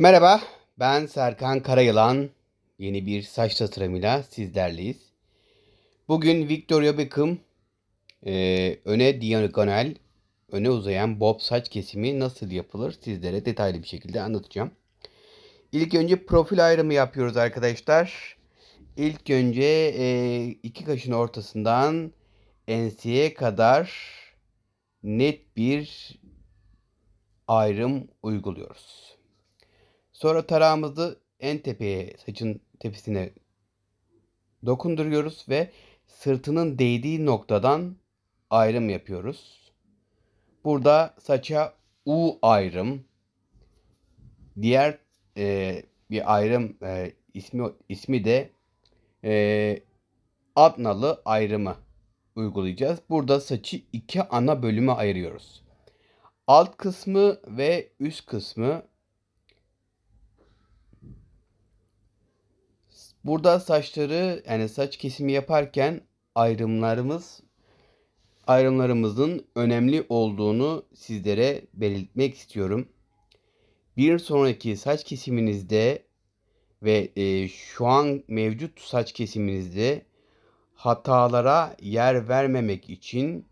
Merhaba, ben Serkan Karayılan. Yeni bir saç tasarımıyla sizlerleyiz. Bugün Victoria Beckham öne Dianyconel, öne uzayan bob saç kesimi nasıl yapılır sizlere detaylı bir şekilde anlatacağım. İlk önce profil ayrımı yapıyoruz arkadaşlar. İlk önce iki kaşın ortasından enseye kadar net bir ayrım uyguluyoruz. Sonra tarağımızı en tepeye, saçın tepesine dokunduruyoruz ve sırtının değdiği noktadan ayrım yapıyoruz. Burada saça U ayrım, diğer bir ayrım ismi de adnalı ayrımı uygulayacağız. Burada saçı iki ana bölüme ayırıyoruz. Alt kısmı ve üst kısmı. Burada saçları, yani saç kesimi yaparken ayrımlarımızın önemli olduğunu sizlere belirtmek istiyorum. Bir sonraki saç kesiminizde ve şu an mevcut saç kesiminizde hatalara yer vermemek için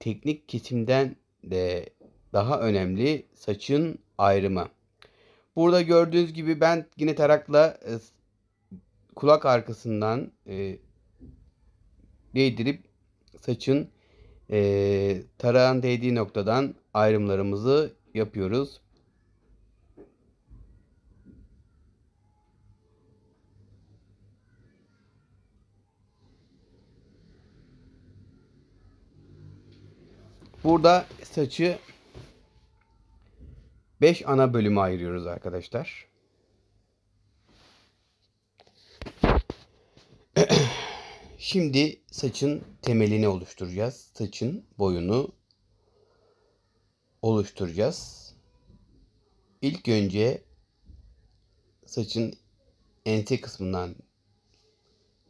teknik kesimden de daha önemli saçın ayrımı. Burada gördüğünüz gibi ben yine tarakla kulak arkasından değdirip saçın tarağın değdiği noktadan ayrımlarımızı yapıyoruz. Burada saçı 5 ana bölüme ayırıyoruz arkadaşlar. Şimdi saçın temelini oluşturacağız. Saçın boyunu oluşturacağız. İlk önce saçın ense kısmından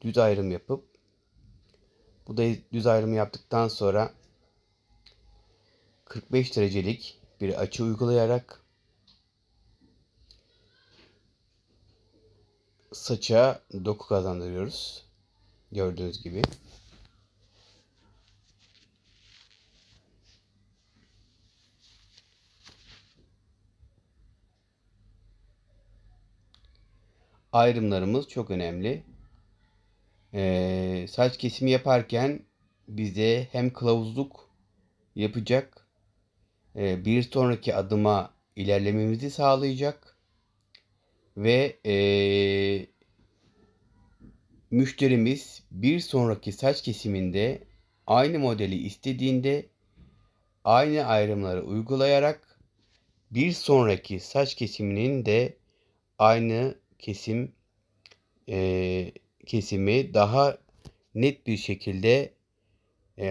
düz ayrım yapıp, bu da düz ayrımı yaptıktan sonra 45 derecelik bir açı uygulayarak saça doku kazandırıyoruz. Gördüğünüz gibi. Ayrımlarımız çok önemli. Saç kesimi yaparken bize hem kılavuzluk yapacak, bir sonraki adıma ilerlememizi sağlayacak ve müşterimiz bir sonraki saç kesiminde aynı modeli istediğinde aynı ayrımları uygulayarak bir sonraki saç kesiminin de aynı kesimi daha net bir şekilde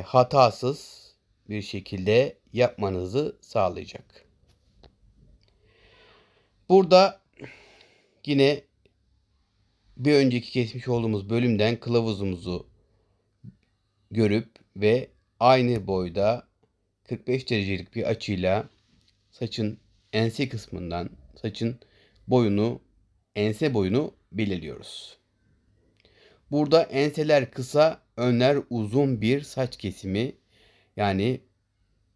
hatasız bir şekilde yapmanızı sağlayacak. Burada yine bir önceki kesmiş olduğumuz bölümden kılavuzumuzu görüp ve aynı boyda 45 derecelik bir açıyla saçın ense kısmından saçın boyunu, ense boyunu belirliyoruz. Burada enseler kısa, önler uzun bir saç kesimi, yani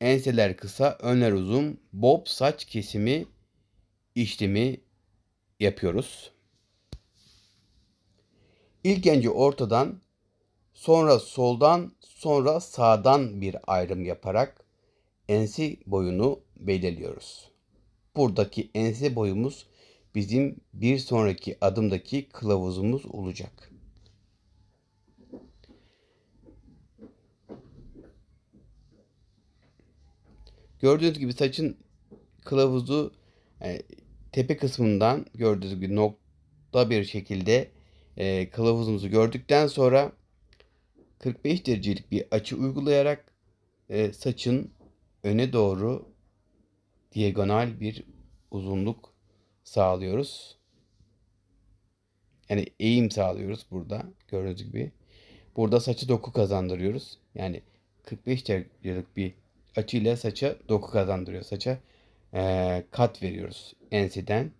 enseler kısa, önler uzun bob saç kesimi işlemi yapıyoruz. İlk önce ortadan, sonra soldan, sonra sağdan bir ayrım yaparak ense boyunu belirliyoruz. Buradaki ense boyumuz bizim bir sonraki adımdaki kılavuzumuz olacak. Gördüğünüz gibi saçın kılavuzu, yani tepe kısmından gördüğünüz gibi nokta bir şekilde kılavuzumuzu gördükten sonra 45 derecelik bir açı uygulayarak saçın öne doğru diagonal bir uzunluk sağlıyoruz. Yani eğim sağlıyoruz burada gördüğünüz gibi. Burada saçı doku kazandırıyoruz. Yani 45 derecelik bir açıyla saça doku kazandırıyor. Saça kat veriyoruz ensiden.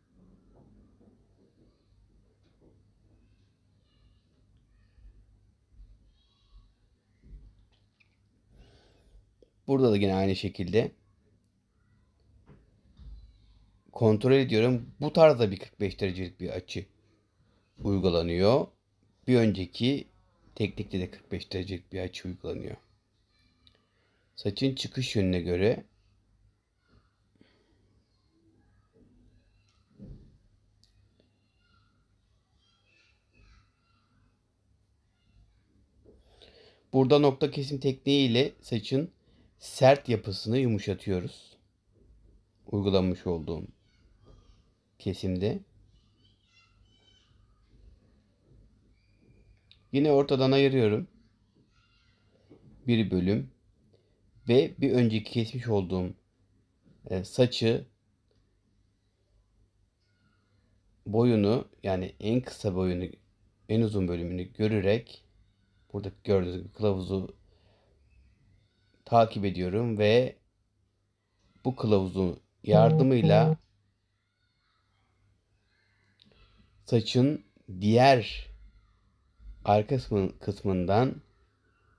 Burada da yine aynı şekilde kontrol ediyorum. Bu tarzda bir 45 derecelik bir açı uygulanıyor. Bir önceki teknikte de 45 derecelik bir açı uygulanıyor. Saçın çıkış yönüne göre burada nokta kesim tekniği ile saçın sert yapısını yumuşatıyoruz. Uygulanmış olduğum kesimde. Yine ortadan ayırıyorum. Bir bölüm ve bir önceki kesmiş olduğum saçı boyunu, yani en kısa boyunu, en uzun bölümünü görerek buradaki gördüğünüz gibi kılavuzu takip ediyorum ve bu kılavuzun yardımıyla saçın diğer arka kısmından,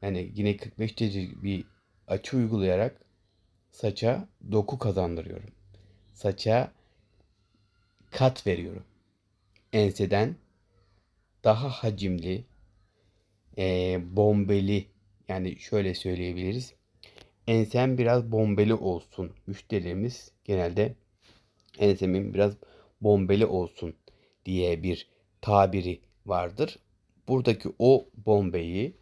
yani yine 45 derece bir açı uygulayarak saça doku kazandırıyorum. Saça kat veriyorum. Enseden daha hacimli, bombeli, yani şöyle söyleyebiliriz. Ensem biraz bombeli olsun. Müşterilerimiz genelde ensemin biraz bombeli olsun diye bir tabiri vardır. Buradaki o bombeyi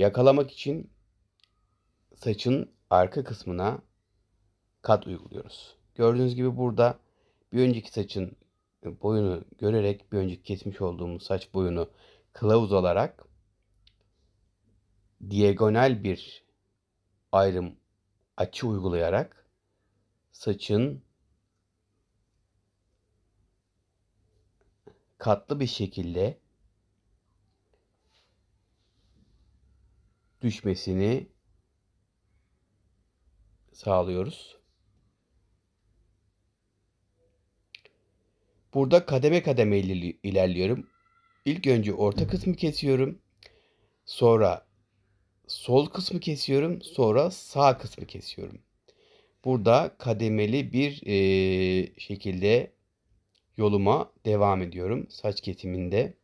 yakalamak için saçın arka kısmına kat uyguluyoruz. Gördüğünüz gibi burada bir önceki saçın boyunu görerek, bir önceki kesmiş olduğumuz saç boyunu kılavuz olarak diagonal bir ayrım açı uygulayarak saçın katlı bir şekilde düşmesini sağlıyoruz. Burada kademe kademe ilerliyorum. İlk önce orta kısmı kesiyorum. Sonra sol kısmı kesiyorum. Sonra sağ kısmı kesiyorum. Burada kademeli bir şekilde yoluma devam ediyorum saç kesiminde.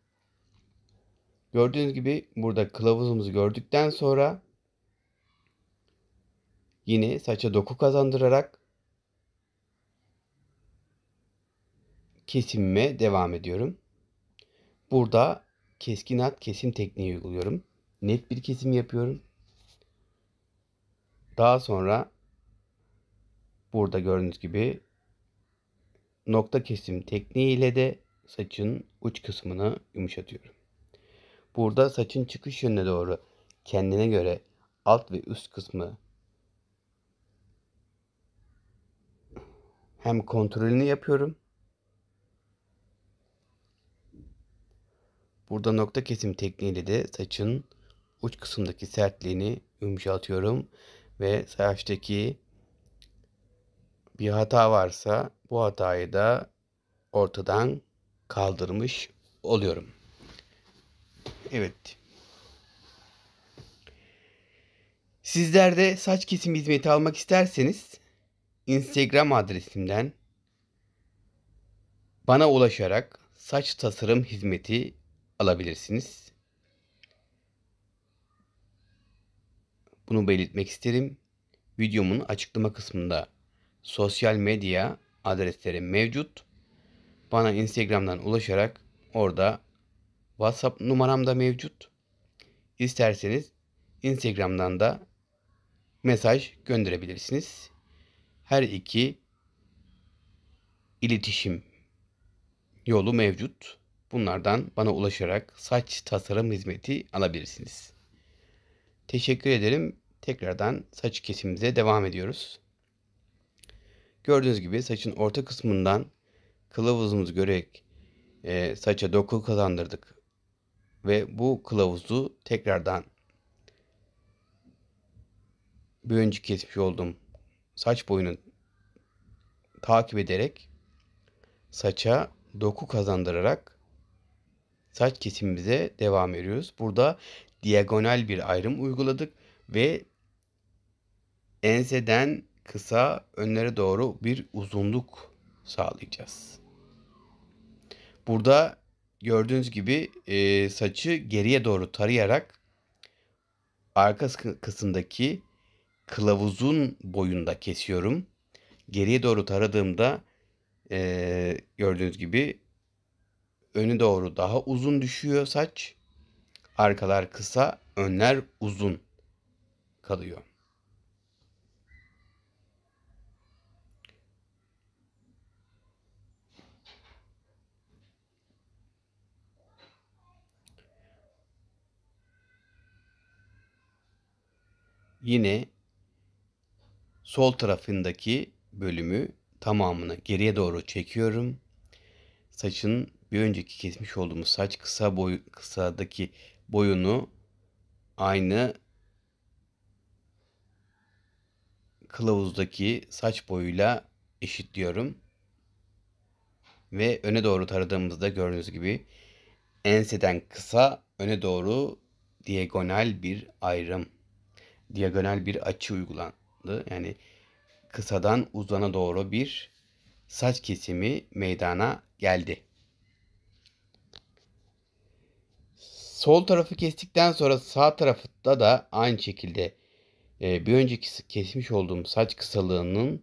Gördüğünüz gibi burada kılavuzumuzu gördükten sonra yine saça doku kazandırarak kesimime devam ediyorum. Burada keskin hat kesim tekniği uyguluyorum. Net bir kesim yapıyorum. Daha sonra burada gördüğünüz gibi nokta kesim tekniği ile de saçın uç kısmını yumuşatıyorum. Burada saçın çıkış yönüne doğru kendine göre alt ve üst kısmı hem kontrolünü yapıyorum. Burada nokta kesim tekniğiyle de saçın uç kısımdaki sertliğini yumuşatıyorum ve saçtaki bir hata varsa bu hatayı da ortadan kaldırmış oluyorum. Evet. Sizler de saç kesim hizmeti almak isterseniz Instagram adresimden bana ulaşarak saç tasarım hizmeti alabilirsiniz. Bunu belirtmek isterim. Videomun açıklama kısmında sosyal medya adresleri mevcut. Bana Instagram'dan ulaşarak, orada WhatsApp numaram da mevcut. İsterseniz Instagram'dan da mesaj gönderebilirsiniz. Her iki iletişim yolu mevcut. Bunlardan bana ulaşarak saç tasarım hizmeti alabilirsiniz. Teşekkür ederim. Tekrardan saç kesimimize devam ediyoruz. Gördüğünüz gibi saçın orta kısmından kılavuzumuzu görerek saça doku kazandırdık. Ve bu kılavuzu tekrardan bir önceki kesmiş olduğum saç boyunun takip ederek saça doku kazandırarak saç kesimimize devam ediyoruz. Burada diagonal bir ayrım uyguladık ve enseden kısa önlere doğru bir uzunluk sağlayacağız. Burada gördüğünüz gibi saçı geriye doğru tarayarak arka kısımdaki kılavuzun boyunda kesiyorum. Geriye doğru taradığımda gördüğünüz gibi önü doğru daha uzun düşüyor saç. Arkalar kısa, önler uzun kalıyor. Yine sol tarafındaki bölümü tamamını geriye doğru çekiyorum. Saçın bir önceki kesmiş olduğumuz saç kısadaki boyunu aynı kılavuzdaki saç boyuyla eşitliyorum. Ve öne doğru taradığımızda gördüğünüz gibi enseden kısa öne doğru diagonal bir ayrım. Diagonal bir açı uygulandı. Yani kısadan uzana doğru bir saç kesimi meydana geldi. Sol tarafı kestikten sonra sağ tarafta da aynı şekilde bir önceki kesmiş olduğum saç kısalığının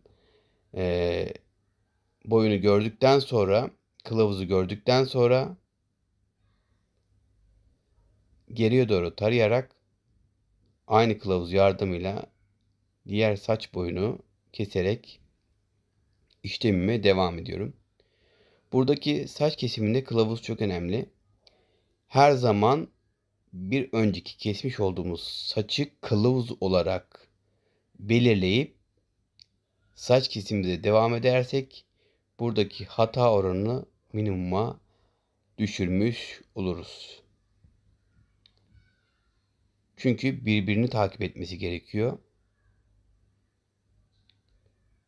boyunu gördükten sonra, kılavuzu gördükten sonra geriye doğru tarayarak aynı kılavuz yardımıyla diğer saç boyunu keserek işlemime devam ediyorum. Buradaki saç kesiminde kılavuz çok önemli. Her zaman bir önceki kesmiş olduğumuz saçı kılavuz olarak belirleyip saç kesimimize devam edersek buradaki hata oranını minimuma düşürmüş oluruz. Çünkü birbirini takip etmesi gerekiyor.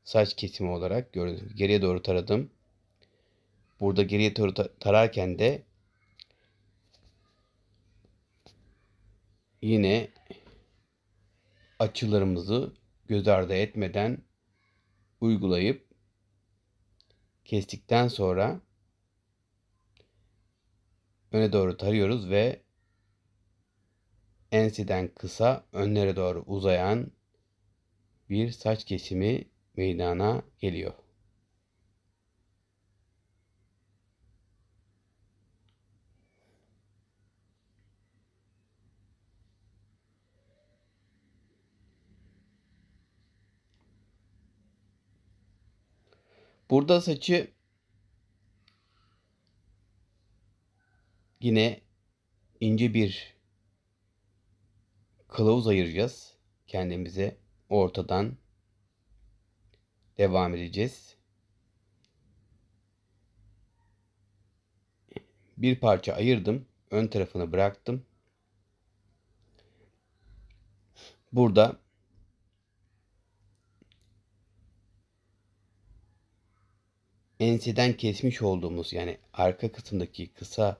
Saç kesimi olarak gördüğünüz gibi geriye doğru taradım. Burada geriye doğru tararken de yine açılarımızı göz ardı etmeden uygulayıp kestikten sonra öne doğru tarıyoruz ve enseden kısa önlere doğru uzayan bir saç kesimi meydana geliyor. Burada saçı yine ince bir kılavuz ayıracağız. Kendimize ortadan devam edeceğiz. Bir parça ayırdım. Ön tarafını bıraktım. Burada enseden kesmiş olduğumuz yani arka kısımdaki kısa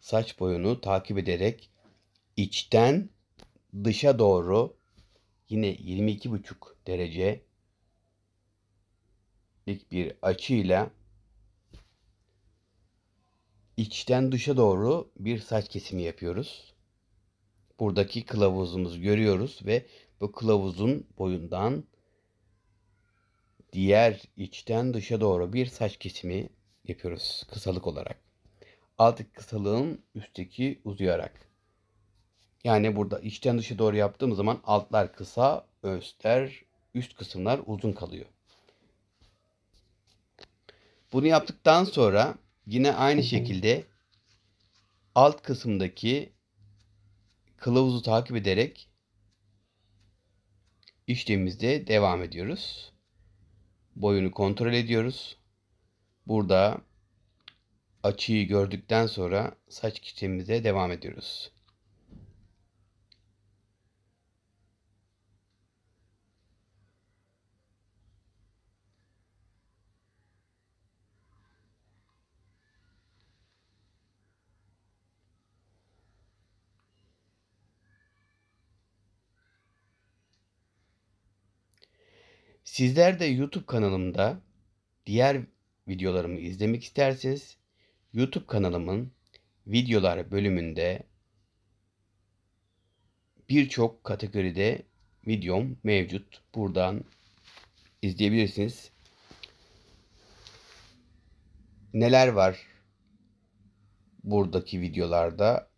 saç boyunu takip ederek içten dışa doğru yine 22,5 derecelik bir açıyla içten dışa doğru bir saç kesimi yapıyoruz. Buradaki kılavuzumuzu görüyoruz ve bu kılavuzun boyundan diğer içten dışa doğru bir saç kesimi yapıyoruz kısalık olarak. Alttaki kısalığın üstteki uzayarak. Yani burada içten dışa doğru yaptığımız zaman altlar kısa, üst kısımlar uzun kalıyor. Bunu yaptıktan sonra yine aynı şekilde alt kısımdaki kılavuzu takip ederek işlemimize devam ediyoruz. Boyunu kontrol ediyoruz. Burada açıyı gördükten sonra saç kesimimize devam ediyoruz. Sizler de YouTube kanalımda diğer videolarımı izlemek isterseniz YouTube kanalımın videolar bölümünde birçok kategoride videom mevcut. Buradan izleyebilirsiniz. Neler var buradaki videolarda?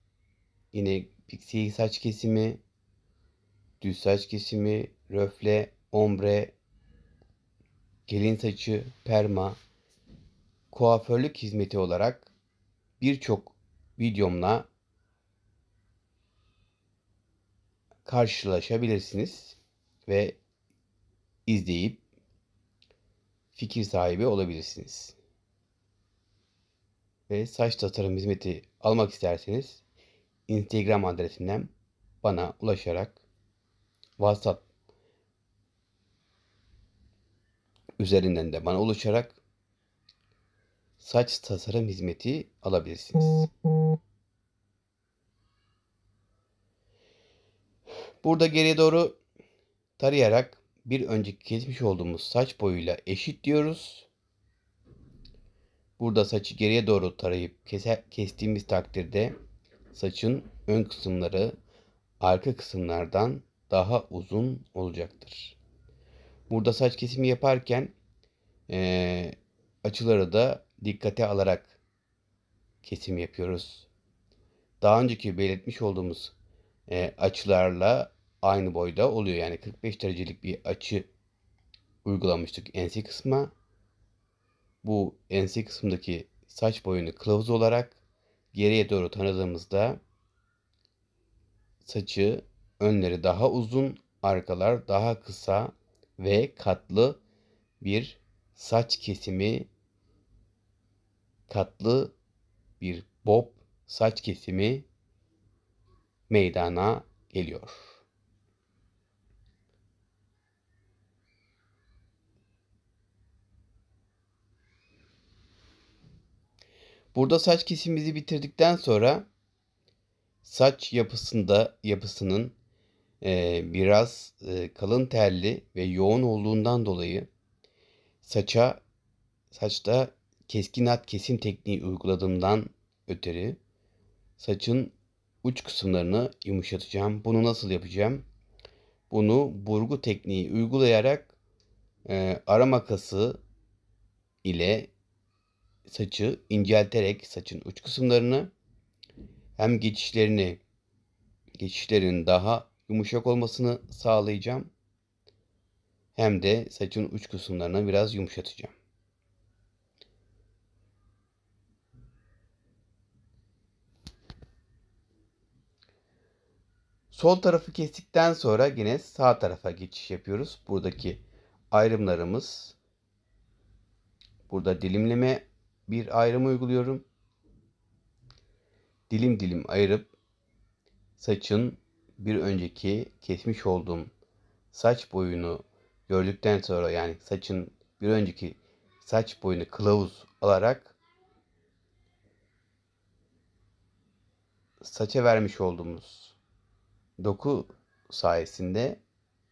Yine pixie saç kesimi, düz saç kesimi, röfle, ombre, gelin saçı, perma, kuaförlük hizmeti olarak birçok videomla karşılaşabilirsiniz ve izleyip fikir sahibi olabilirsiniz. Ve saç tasarım hizmeti almak isterseniz Instagram adresimden bana ulaşarak WhatsApp üzerinden de bana ulaşarak saç tasarım hizmeti alabilirsiniz. Burada geriye doğru tarayarak bir önceki kesmiş olduğumuz saç boyuyla eşit diyoruz. Burada saçı geriye doğru tarayıp kestiğimiz takdirde saçın ön kısımları arka kısımlardan daha uzun olacaktır. Burada saç kesimi yaparken açıları da dikkate alarak kesim yapıyoruz. Daha önceki belirtmiş olduğumuz açılarla aynı boyda oluyor. Yani 45 derecelik bir açı uygulamıştık ense kısma. Bu ense kısmındaki saç boyunu kılavuz olarak geriye doğru tanıdığımızda saçı önleri daha uzun, arkalar daha kısa ve katlı bir saç kesimi, katlı bir bob saç kesimi meydana geliyor. Burada saç kesimimizi bitirdikten sonra saç yapısının biraz kalın telli ve yoğun olduğundan dolayı saçta keskin hat kesim tekniği uyguladığımdan ötürü saçın uç kısımlarını yumuşatacağım. Bunu nasıl yapacağım? Bunu burgu tekniği uygulayarak ara makası ile saçı incelterek saçın uç kısımlarını hem geçişlerin daha yumuşak olmasını sağlayacağım. Hem de saçın uç kısımlarını biraz yumuşatacağım. Sol tarafı kestikten sonra yine sağ tarafa geçiş yapıyoruz. Buradaki ayrımlarımız, burada dilimleme bir ayrım uyguluyorum. Dilim dilim ayırıp saçın bir önceki kesmiş olduğum saç boyunu gördükten sonra, yani saçın bir önceki saç boyunu kılavuz alarak saça vermiş olduğumuz doku sayesinde,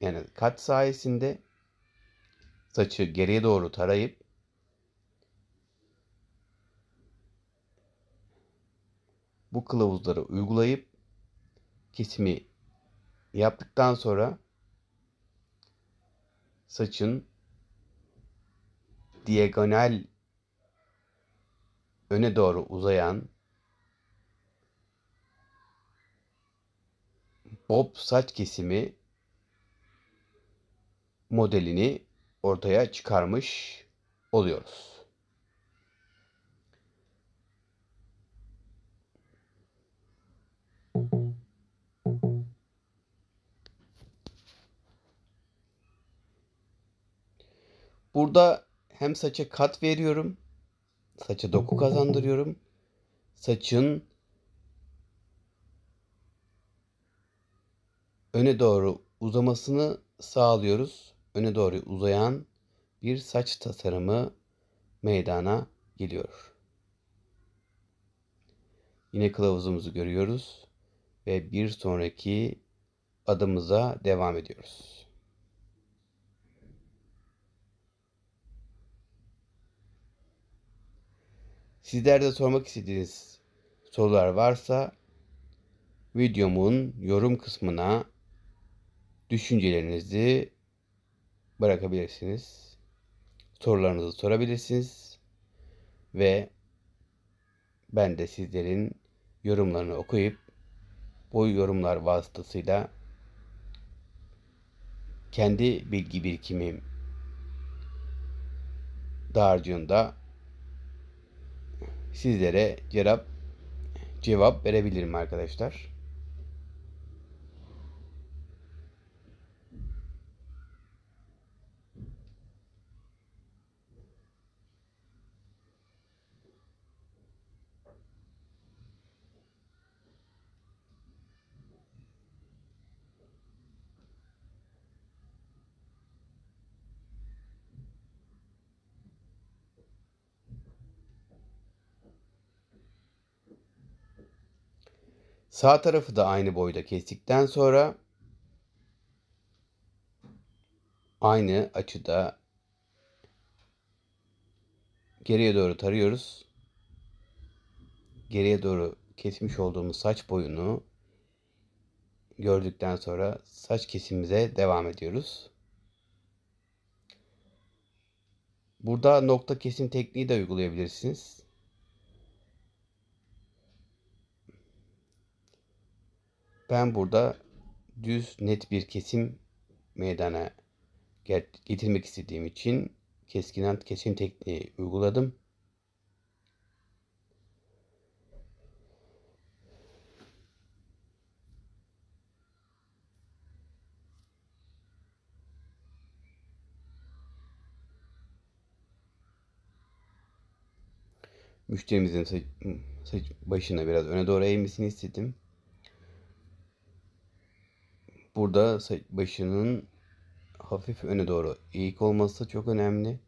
yani kat sayesinde saçı geriye doğru tarayıp bu kılavuzları uygulayıp kesimi yaptıktan sonra saçın diagonal öne doğru uzayan bob saç kesimi modelini ortaya çıkarmış oluyoruz. Burada hem saça kat veriyorum, saça doku kazandırıyorum, saçın öne doğru uzamasını sağlıyoruz. Öne doğru uzayan bir saç tasarımı meydana geliyor. Yine kılavuzumuzu görüyoruz ve bir sonraki adımıza devam ediyoruz. Sizler de sormak istediğiniz sorular varsa videomun yorum kısmına düşüncelerinizi bırakabilirsiniz. Sorularınızı sorabilirsiniz. Ve ben de sizlerin yorumlarını okuyup bu yorumlar vasıtasıyla kendi bilgi birikimim dağarcığında sizlere cevap verebilirim arkadaşlar. Sağ tarafı da aynı boyda kestikten sonra aynı açıda geriye doğru tarıyoruz. Geriye doğru kesmiş olduğumuz saç boyunu gördükten sonra saç kesimimize devam ediyoruz. Burada nokta kesim tekniği de uygulayabilirsiniz. Ben burada düz, net bir kesim meydana getirmek istediğim için keskinen kesim tekniği uyguladım. Müşterimizin saç başına biraz öne doğru eğmesini istedim. Burada başının hafif öne doğru eğik olması çok önemli.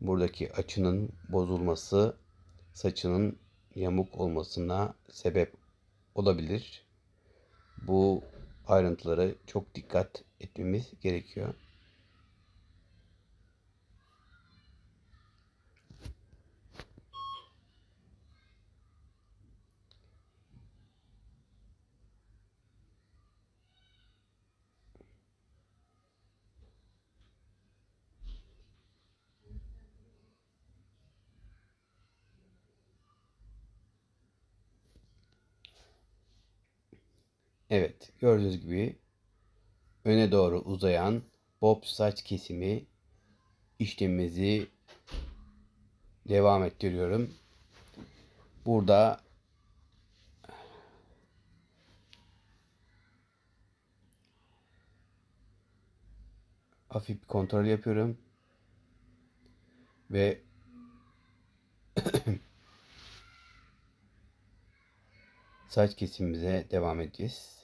Buradaki açının bozulması saçının yamuk olmasına sebep olabilir. Bu ayrıntılara çok dikkat etmemiz gerekiyor. Evet, gördüğünüz gibi öne doğru uzayan bob saç kesimi işlemimizi devam ettiriyorum. Burada hafif bir kontrol yapıyorum ve saç kesimimize devam edeceğiz.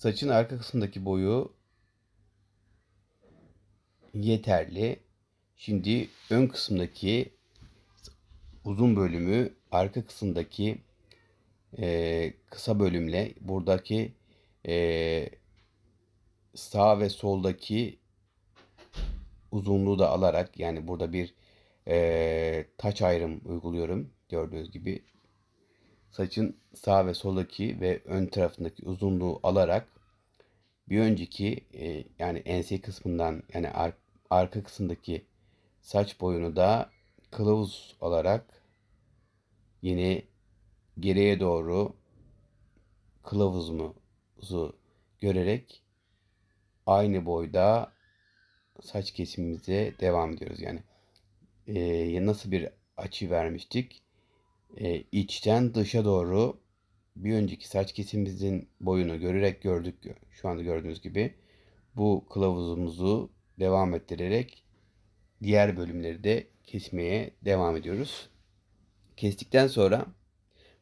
Saçın arka kısmındaki boyu yeterli. Şimdi ön kısımdaki uzun bölümü arka kısımdaki kısa bölümle buradaki sağ ve soldaki uzunluğu da alarak, yani burada bir taç ayrım uyguluyorum. Gördüğünüz gibi saçın sağ ve soldaki ve ön tarafındaki uzunluğu alarak bir önceki yani ense kısmından, yani arka kısımdaki saç boyunu da kılavuz alarak yine geriye doğru kılavuzu görerek aynı boyda saç kesimimize devam ediyoruz. Yani nasıl bir açı vermiştik? İçten dışa doğru bir önceki saç kesimimizin boyunu görerek gördük. Şu anda gördüğünüz gibi bu kılavuzumuzu devam ettirerek diğer bölümleri de kesmeye devam ediyoruz. Kestikten sonra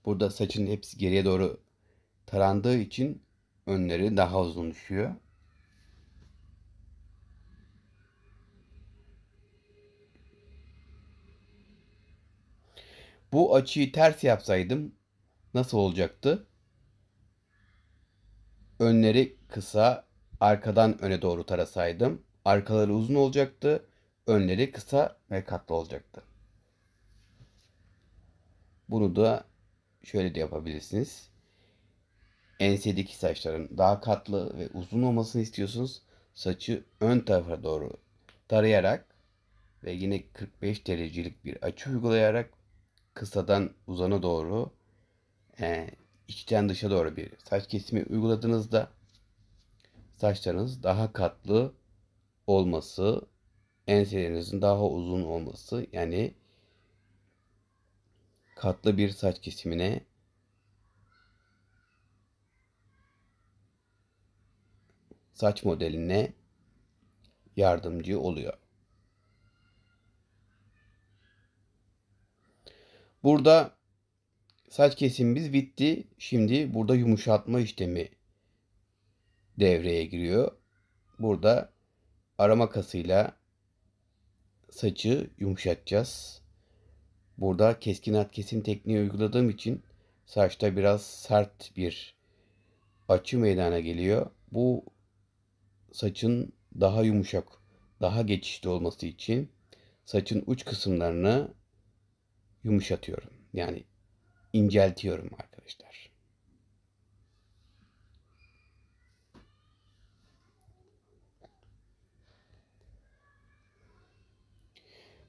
burada saçın hepsi geriye doğru tarandığı için önleri daha uzun düşüyor. Bu açıyı ters yapsaydım nasıl olacaktı? Önleri kısa, arkadan öne doğru tarasaydım arkaları uzun olacaktı, önleri kısa ve katlı olacaktı. Bunu da şöyle de yapabilirsiniz. Ensedeki saçların daha katlı ve uzun olmasını istiyorsunuz. Saçı ön tarafa doğru tarayarak ve yine 45 derecelik bir açı uygulayarak kısadan uzana doğru, içten dışa doğru bir saç kesimi uyguladığınızda saçlarınız daha katlı olması, enselerinizin daha uzun olması, yani katlı bir saç kesimine saç modeline yardımcı oluyor. Burada saç kesimimiz bitti. Şimdi burada yumuşatma işlemi devreye giriyor. Burada ara makasıyla saçı yumuşatacağız. Burada keskin hat kesim tekniği uyguladığım için saçta biraz sert bir açı meydana geliyor. Bu saçın daha yumuşak, daha geçişli olması için saçın uç kısımlarını yumuşatıyorum. Yani inceltiyorum arkadaşlar.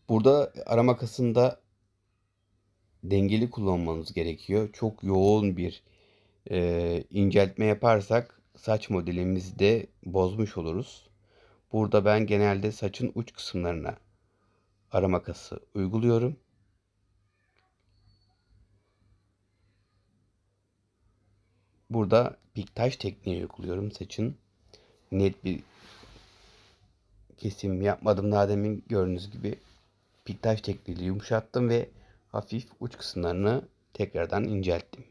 Burada ara makasında dengeli kullanmamız gerekiyor. Çok yoğun bir inceltme yaparsak saç modelimizi de bozmuş oluruz. Burada ben genelde saçın uç kısımlarına ara makası uyguluyorum. Burada piktaj tekniği uyguluyorum. Saçın net bir kesim yapmadım. Daha demin gördüğünüz gibi piktaj tekniğiyle yumuşattım ve hafif uç kısımlarını tekrardan incelttim.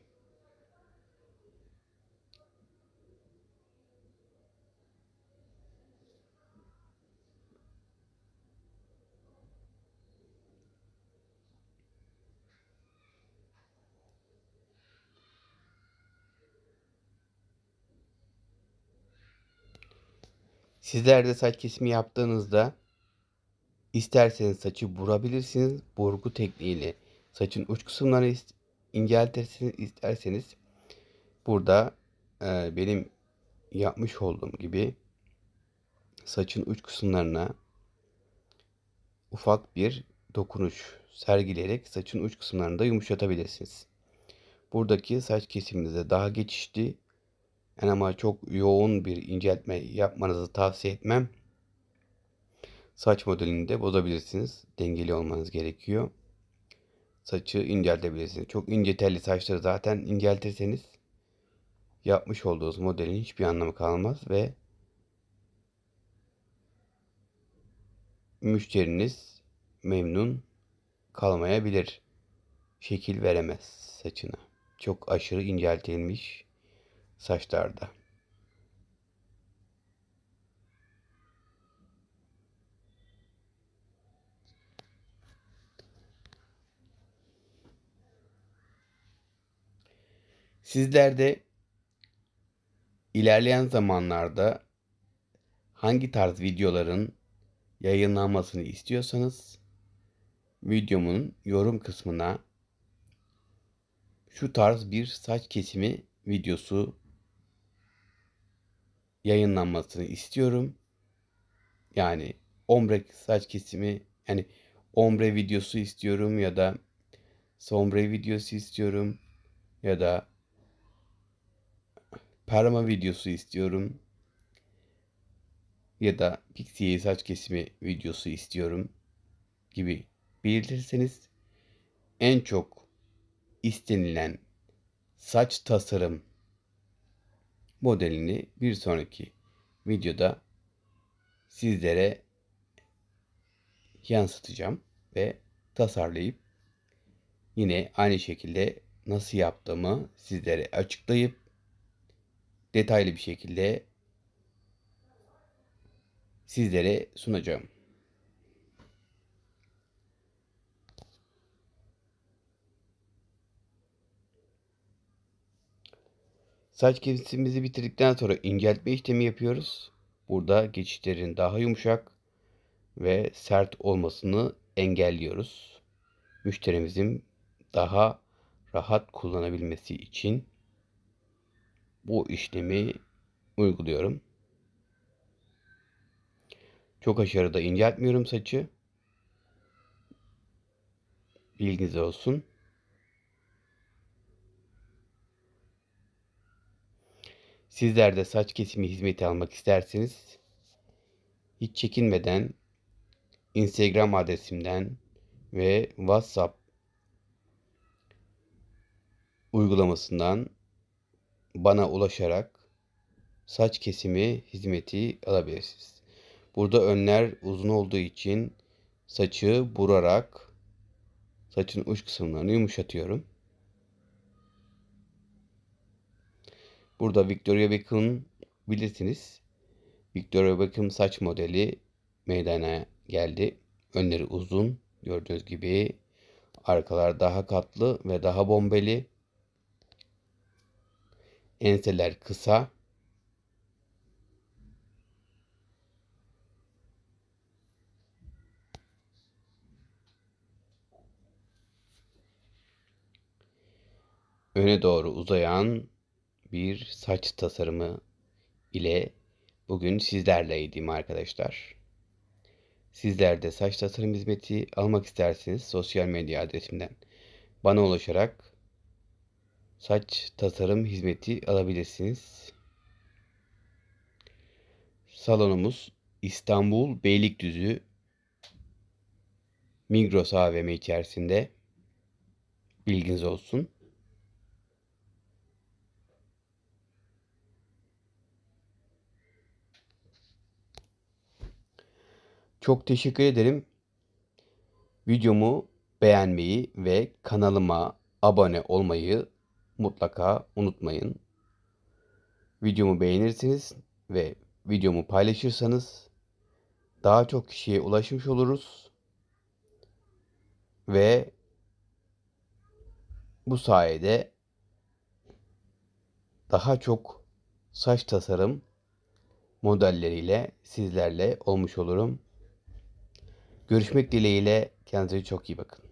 Sizler de saç kesimi yaptığınızda isterseniz saçı burabilirsiniz. Burgu tekniğiyle saçın uç kısımlarını inceltirsiniz. İsterseniz burada benim yapmış olduğum gibi saçın uç kısımlarına ufak bir dokunuş sergileyerek saçın uç kısımlarını da yumuşatabilirsiniz. Buradaki saç kesimimize daha geçişli. Yani ama çok yoğun bir inceltme yapmanızı tavsiye etmem. Saç modelini de bozabilirsiniz. Dengeli olmanız gerekiyor. Saçı inceltebilirsiniz. Çok ince telli saçları zaten inceltirseniz yapmış olduğunuz modelin hiçbir anlamı kalmaz ve müşteriniz memnun kalmayabilir. Şekil veremez saçına. Çok aşırı inceltilmiş saçlarda. Sizler de ilerleyen zamanlarda hangi tarz videoların yayınlanmasını istiyorsanız videomun yorum kısmına şu tarz bir saç kesimi videosu yayınlanmasını istiyorum. Yani ombre saç kesimi, yani ombre videosu istiyorum ya da sombre videosu istiyorum ya da perma videosu istiyorum ya da pixiye saç kesimi videosu istiyorum gibi belirtirseniz en çok istenilen saç tasarım modelini bir sonraki videoda sizlere yansıtacağım ve tasarlayıp yine aynı şekilde nasıl yaptığımı sizlere açıklayıp detaylı bir şekilde sizlere sunacağım. Saç kesimizi bitirdikten sonra inceltme işlemi yapıyoruz. Burada geçişlerin daha yumuşak ve sert olmasını engelliyoruz. Müşterimizin daha rahat kullanabilmesi için bu işlemi uyguluyorum. Çok aşırı da inceltmiyorum saçı. Bilginiz olsun. Sizler de saç kesimi hizmeti almak isterseniz hiç çekinmeden Instagram adresimden ve WhatsApp uygulamasından bana ulaşarak saç kesimi hizmeti alabilirsiniz. Burada önler uzun olduğu için saçı burarak saçın uç kısımlarını yumuşatıyorum. Burada Victoria Beckham bilirsiniz. Victoria Beckham saç modeli meydana geldi. Önleri uzun. Gördüğünüz gibi arkalar daha katlı ve daha bombeli. Enseler kısa. Öne doğru uzayan bir saç tasarımı ile bugün sizlerleydim arkadaşlar. Sizler de saç tasarım hizmeti almak isterseniz sosyal medya adresimden bana ulaşarak saç tasarım hizmeti alabilirsiniz. Salonumuz İstanbul Beylikdüzü Migros AVM içerisinde. Bilginiz olsun. Çok teşekkür ederim. Videomu beğenmeyi ve kanalıma abone olmayı mutlaka unutmayın. Videomu beğenirsiniz ve videomu paylaşırsanız daha çok kişiye ulaşmış oluruz. Ve bu sayede daha çok saç tasarım modelleriyle sizlerle olmuş olurum. Görüşmek dileğiyle, kendinize çok iyi bakın.